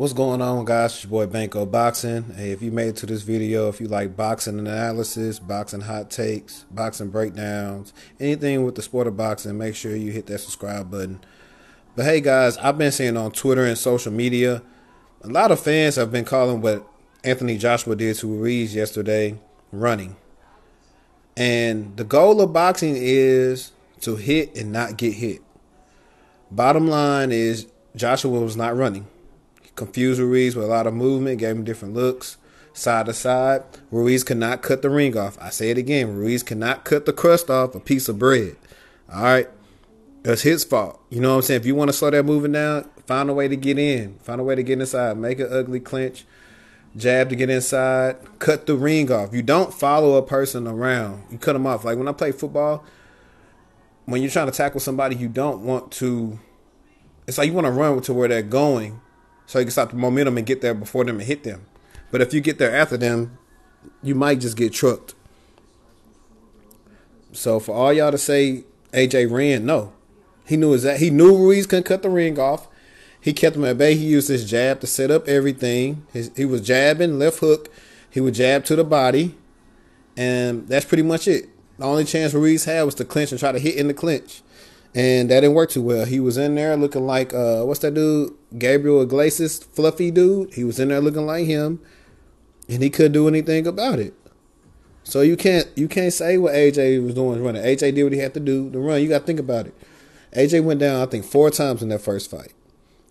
What's going on, guys? It's your boy Banco Boxing. Hey, if you made it to this video, if you like boxing analysis, boxing hot takes, boxing breakdowns, anything with the sport of boxing, make sure you hit that subscribe button. But hey, guys, I've been seeing on Twitter and social media, a lot of fans have been calling what Anthony Joshua did to Ruiz yesterday running. And the goal of boxing is to hit and not get hit. Bottom line is Joshua was not running. He confused Ruiz with a lot of movement, gave him different looks, side to side. Ruiz could not cut the ring off. I say it again, Ruiz cannot cut the crust off a piece of bread. All right, that's his fault. You know what I'm saying? If you want to slow that moving down, find a way to get in. Find a way to get inside. Make an ugly clinch. Jab to get inside. Cut the ring off. You don't follow a person around. You cut them off. Like when I play football, when you're trying to tackle somebody, you don't want to. It's like you want to run to where they're going so you can stop the momentum and get there before them and hit them. But if you get there after them, you might just get trucked. So for all y'all to say AJ ran, no. He knew Ruiz couldn't cut the ring off. He kept him at bay. He used his jab to set up everything. He was jabbing, left hook. He would jab to the body. And that's pretty much it. The only chance Ruiz had was to clinch and try to hit in the clinch. And that didn't work too well. He was in there looking like, what's that dude? Gabriel Iglesias, fluffy dude. He was in there looking like him. And he couldn't do anything about it. So you can't say what AJ was doing running. AJ did what he had to do to run. You got to think about it. AJ went down, I think, 4 times in that first fight.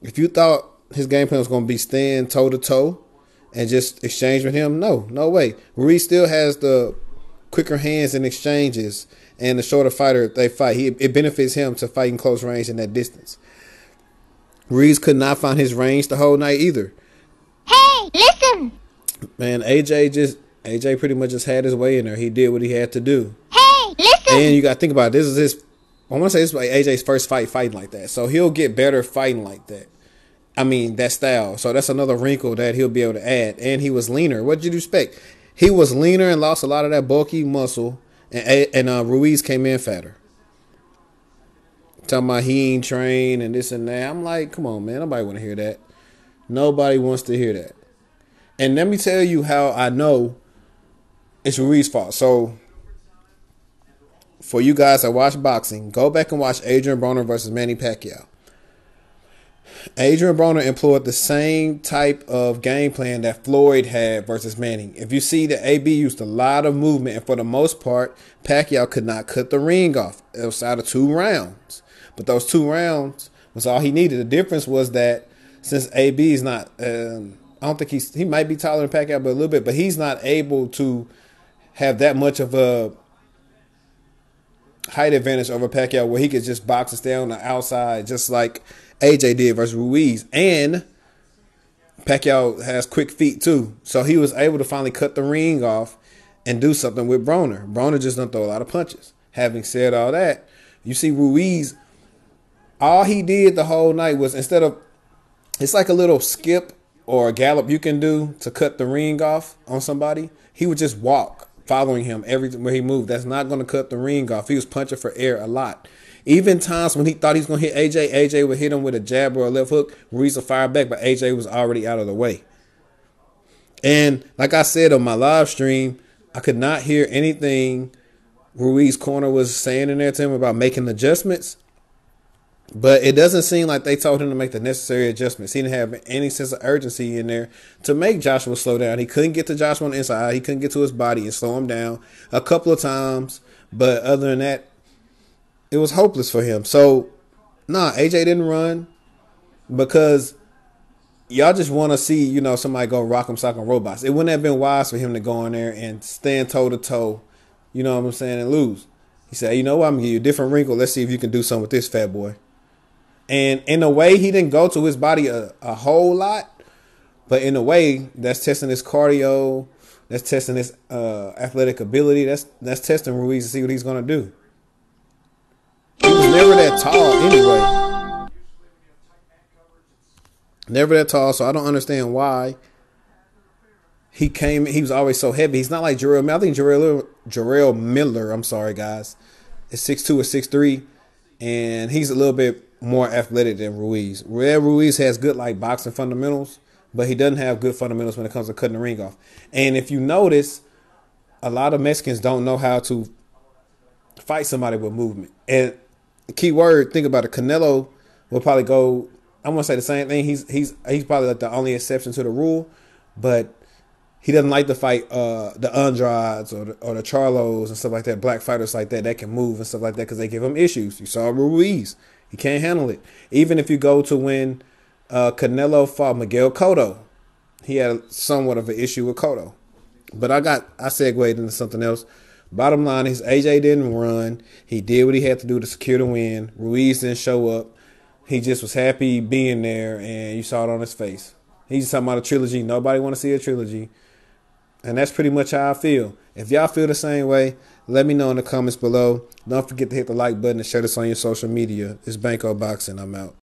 If you thought his game plan was going to be stand toe-to-toe and just exchange with him, no way. Ruiz still has the quicker hands in exchanges and the shorter fighter if they fight. It benefits him to fight in close range and that distance. Ruiz could not find his range the whole night either. Hey, listen. Man, AJ pretty much just had his way in there. He did what he had to do. Hey, listen. And you got to think about it. This is his I want to say this is like AJ's first fight fighting like that. So he'll get better fighting like that. I mean, that style. So that's another wrinkle that he'll be able to add. And he was leaner. What did you expect? He was leaner and lost a lot of that bulky muscle. And Ruiz came in fatter. Talking about he ain't trained and this and that. I'm like, come on, man. Nobody want to hear that. Nobody wants to hear that. And let me tell you how I know it's Ruiz's fault. So for you guys that watch boxing, go back and watch Adrian Broner versus Manny Pacquiao. Adrian Broner employed the same type of game plan that Floyd had versus Manning. If you see that AB used a lot of movement, and for the most part, Pacquiao could not cut the ring off outside of 2 rounds. But those 2 rounds was all he needed. The difference was that since AB is not, I don't think he might be taller than Pacquiao, but a little bit, but he's not able to have that much of a height advantage over Pacquiao where he could just box us down on the outside just like AJ did versus Ruiz. And Pacquiao has quick feet too. So he was able to finally cut the ring off and do something with Broner. Broner just don't throw a lot of punches. Having said all that, you see Ruiz, all he did the whole night was instead of, it's like a little skip or a gallop you can do to cut the ring off on somebody. He would just walk, following him everywhere he moved. That's not going to cut the ring off. He was punching for air a lot. Even times when he thought he was going to hit AJ, AJ would hit him with a jab or a left hook. Ruiz would fire back, but AJ was already out of the way. And like I said on my live stream, I could not hear anything Ruiz's corner was saying in there to him about making adjustments. But it doesn't seem like they told him to make the necessary adjustments. He didn't have any sense of urgency in there to make Joshua slow down. He couldn't get to Joshua on the inside. He couldn't get to his body and slow him down a couple of times. But other than that, it was hopeless for him. So, AJ didn't run because y'all just want to see, somebody go rock him, sock him robots. It wouldn't have been wise for him to go in there and stand toe-to-toe, you know what I'm saying, and lose. He said, you know what, I'm going to give you a different wrinkle. Let's see if you can do something with this fat boy. And in a way, he didn't go to his body a whole lot. But in a way, that's testing his cardio. That's testing his athletic ability. That's testing Ruiz to see what he's going to do. He was never that tall anyway. Never that tall, so I don't understand why he came. He was always so heavy. He's not like Jarrell Miller. I think Jarrell Miller, I'm sorry, guys, is 6'2 or 6'3. And he's a little bit more athletic than Ruiz. Ruiz has good like boxing fundamentals, but he doesn't have good fundamentals when it comes to cutting the ring off. And if you notice, a lot of Mexicans don't know how to fight somebody with movement. And key word, think about it, Canelo will probably go, I'm going to say the same thing. He's probably like the only exception to the rule, but he doesn't like to fight the Andrades or the Charlos and stuff like that, black fighters like that can move and stuff like that because they give him issues. You saw Ruiz. He can't handle it. Even if you go to when Canelo fought Miguel Cotto, he had somewhat of an issue with Cotto. But I segued into something else. Bottom line is AJ didn't run. He did what he had to do to secure the win. Ruiz didn't show up. He just was happy being there, and you saw it on his face. He's talking about a trilogy. Nobody want to see a trilogy. And that's pretty much how I feel. If y'all feel the same way, let me know in the comments below. Don't forget to hit the like button and share this on your social media. It's Banco Boxing. I'm out.